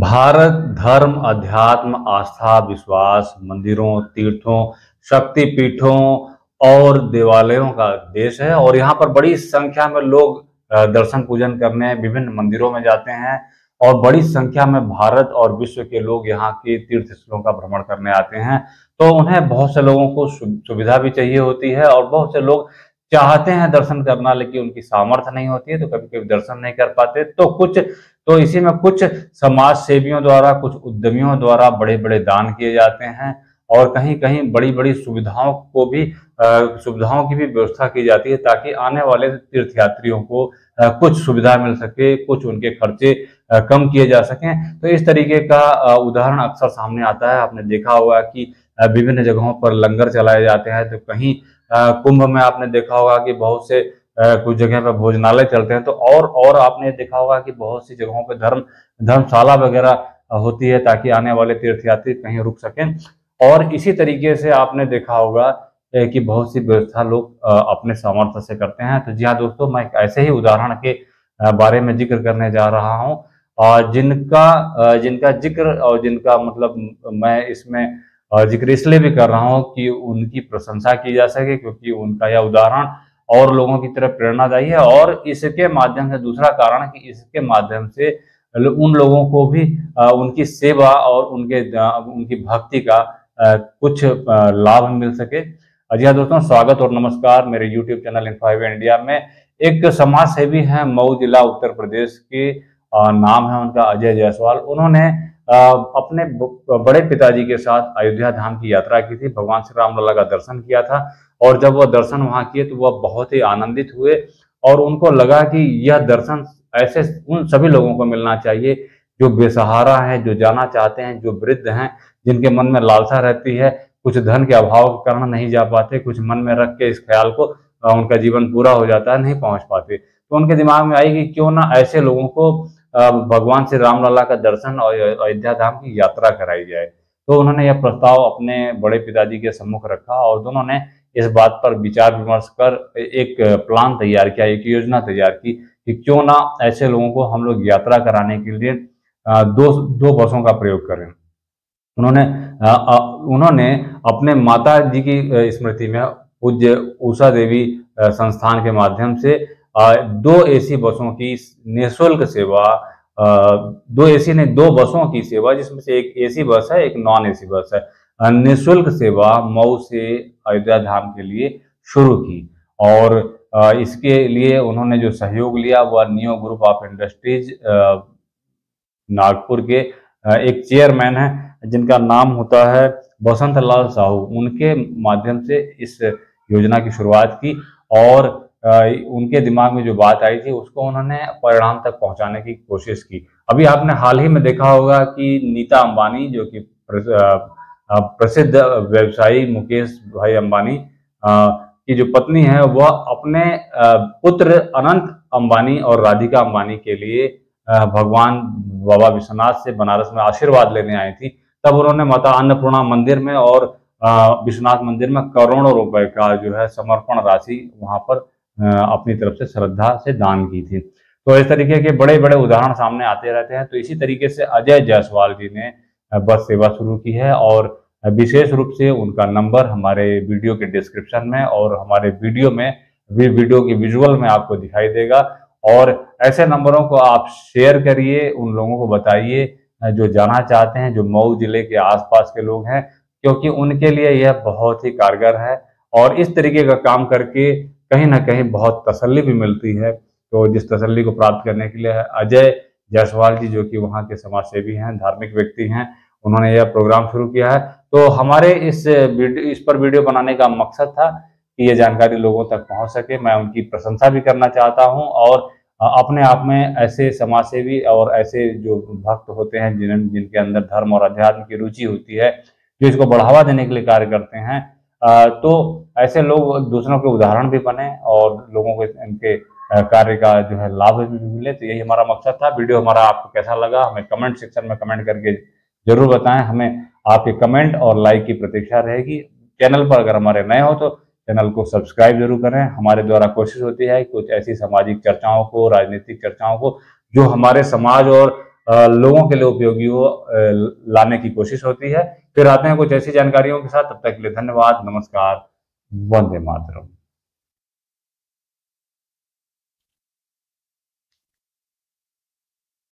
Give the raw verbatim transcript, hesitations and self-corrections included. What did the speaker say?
भारत धर्म, अध्यात्म, आस्था, विश्वास, मंदिरों, तीर्थों, शक्तिपीठों और देवालयों का देश है और यहाँ पर बड़ी संख्या में लोग दर्शन पूजन करने विभिन्न मंदिरों में जाते हैं और बड़ी संख्या में भारत और विश्व के लोग यहाँ के तीर्थ स्थलों का भ्रमण करने आते हैं। तो उन्हें बहुत से लोगों को सुविधा भी चाहिए होती है और बहुत से लोग चाहते हैं दर्शन करना, लेकिन उनकी सामर्थ्य नहीं होती है, तो कभी कभी दर्शन नहीं कर पाते। तो कुछ तो इसी में कुछ समाज सेवियों द्वारा, कुछ उद्यमियों द्वारा बड़े बड़े दान किए जाते हैं और कहीं कहीं बड़ी बड़ी सुविधाओं को भी सुविधाओं की भी व्यवस्था की जाती है ताकि आने वाले तीर्थ यात्रियों को कुछ सुविधा मिल सके, कुछ उनके खर्चे कम किए जा सकें। तो इस तरीके का उदाहरण अक्सर सामने आता है। आपने देखा होगा कि विभिन्न जगहों पर लंगर चलाए जाते हैं, तो कहीं कुंभ में आपने देखा होगा कि बहुत से कुछ जगह पर भोजनालय चलते हैं, तो और और आपने देखा होगा कि बहुत सी जगहों पर धर्म धर्मशाला वगैरह होती है ताकि आने वाले तीर्थयात्री कहीं रुक सकें। और इसी तरीके से आपने देखा होगा कि बहुत सी व्यवस्था लोग अपने सामर्थ्य से करते हैं। तो जी हाँ दोस्तों, मैं ऐसे ही उदाहरण के बारे में जिक्र करने जा रहा हूँ और जिनका जिनका जिक्र और जिनका मतलब मैं इसमें जिक्र इसलिए भी कर रहा हूँ कि उनकी प्रशंसा की जा सके, क्योंकि उनका यह उदाहरण और लोगों की तरफ प्रेरणादायी है। और इसके माध्यम से दूसरा कारण कि इसके माध्यम से उन लोगों को भी उनकी सेवा और उनके उनकी भक्ति का कुछ लाभ मिल सके। अजय दोस्तों, स्वागत और नमस्कार मेरे यूट्यूब चैनल इन्फॉवे इंडिया में। एक समाज सेवी हैं मऊ जिला उत्तर प्रदेश के, नाम है उनका अजय जायसवाल। उन्होंने अपने बड़े पिताजी के साथ अयोध्या धाम की यात्रा की थी, भगवान श्री राम लला का दर्शन किया था और जब वह दर्शन वहां किए तो वह बहुत ही आनंदित हुए और उनको लगा कि यह दर्शन ऐसे उन सभी लोगों को मिलना चाहिए जो बेसहारा हैं, जो जाना चाहते हैं, जो वृद्ध हैं, जिनके मन में लालसा रहती है, कुछ धन के अभाव के कारण नहीं जा पाते, कुछ मन में रख के इस ख्याल को उनका जीवन पूरा हो जाता है, नहीं पहुंच पाते। तो उनके दिमाग में आई कि क्यों ना ऐसे लोगों को भगवान श्री राम लला का दर्शन और अयोध्या धाम की यात्रा कराई जाए। तो उन्होंने यह प्रस्ताव अपने बड़े पिताजी के सम्मुख रखा और दोनों ने इस बात पर विचार विमर्श कर एक प्लान तैयार किया, एक योजना तैयार की कि क्यों ना ऐसे लोगों को हम लोग यात्रा कराने के लिए दो दो बसों का प्रयोग करें। उन्होंने उन्होंने अपने माता जी की स्मृति में पूज्य उषा देवी संस्थान के माध्यम से दो एसी बसों की निःशुल्क सेवा, दो एसी ने दो बसों की सेवा, जिसमें से एक एसी बस है, एक नॉन एसी बस है, निःशुल्क सेवा मऊ से अयोध्या धाम के लिए शुरू की। और इसके लिए उन्होंने जो सहयोग लिया वह neo group of industries Nagpur के एक चेयरमैन है जिनका नाम होता है बसंत लाल साहू, उनके माध्यम से इस योजना की शुरुआत की और उनके दिमाग में जो बात आई थी उसको उन्होंने परिणाम तक पहुंचाने की कोशिश की। अभी आपने हाल ही में देखा होगा कि नीता अंबानी, जो कि प्रसिद्ध व्यवसायी मुकेश भाई अंबानी की जो पत्नी है, वह अपने पुत्र अनंत अंबानी और राधिका अंबानी के लिए भगवान बाबा विश्वनाथ से बनारस में आशीर्वाद लेने आई थी। तब उन्होंने माता अन्नपूर्णा मंदिर में और विश्वनाथ मंदिर में करोड़ों रुपए का जो है समर्पण राशि वहां पर अपनी तरफ से श्रद्धा से दान की थी। तो इस तरीके के बड़े बड़े उदाहरण सामने आते रहते हैं। तो इसी तरीके से अजय जायसवाल जी ने बस सेवा शुरू की है और विशेष रूप से उनका नंबर हमारे वीडियो के डिस्क्रिप्शन में और हमारे वीडियो में वीडियो के विजुअल में आपको दिखाई देगा। और ऐसे नंबरों को आप शेयर करिए, उन लोगों को बताइए जो जाना चाहते हैं, जो मऊ जिले के आसपास के लोग हैं, क्योंकि उनके लिए यह बहुत ही कारगर है और इस तरीके का काम करके कहीं ना कहीं बहुत तसल्ली भी मिलती है। तो जिस तसल्ली को प्राप्त करने के लिए अजय जायसवाल जी, जो कि वहाँ के समाज सेवी हैं, धार्मिक व्यक्ति हैं, उन्होंने यह प्रोग्राम शुरू किया है। तो हमारे इस वीडियो इस पर वीडियो बनाने का मकसद था कि ये जानकारी लोगों तक पहुँच सके। मैं उनकी प्रशंसा भी करना चाहता हूँ और अपने आप में ऐसे समाज सेवी और ऐसे जो भक्त होते हैं जिन जिनके अंदर धर्म और अध्यात्म की रुचि होती है, जो इसको बढ़ावा देने के लिए कार्य करते हैं, तो ऐसे लोग दूसरों के उदाहरण भी बने और लोगों को इनके कार्य का जो है लाभ भी मिले। तो यही हमारा मकसद था। वीडियो हमारा आपको कैसा लगा हमें कमेंट सेक्शन में कमेंट करके जरूर बताएं। हमें आपके कमेंट और लाइक की प्रतीक्षा रहेगी। चैनल पर अगर हमारे नए हो तो चैनल को सब्सक्राइब जरूर करें। हमारे द्वारा कोशिश होती है कुछ ऐसी सामाजिक चर्चाओं को, राजनीतिक चर्चाओं को जो हमारे समाज और लोगों के लिए उपयोगी हो लाने की कोशिश होती है। फिर आते हैं कुछ ऐसी जानकारियों के साथ, तब तक के लिए धन्यवाद, नमस्कार, वंदे मातरम।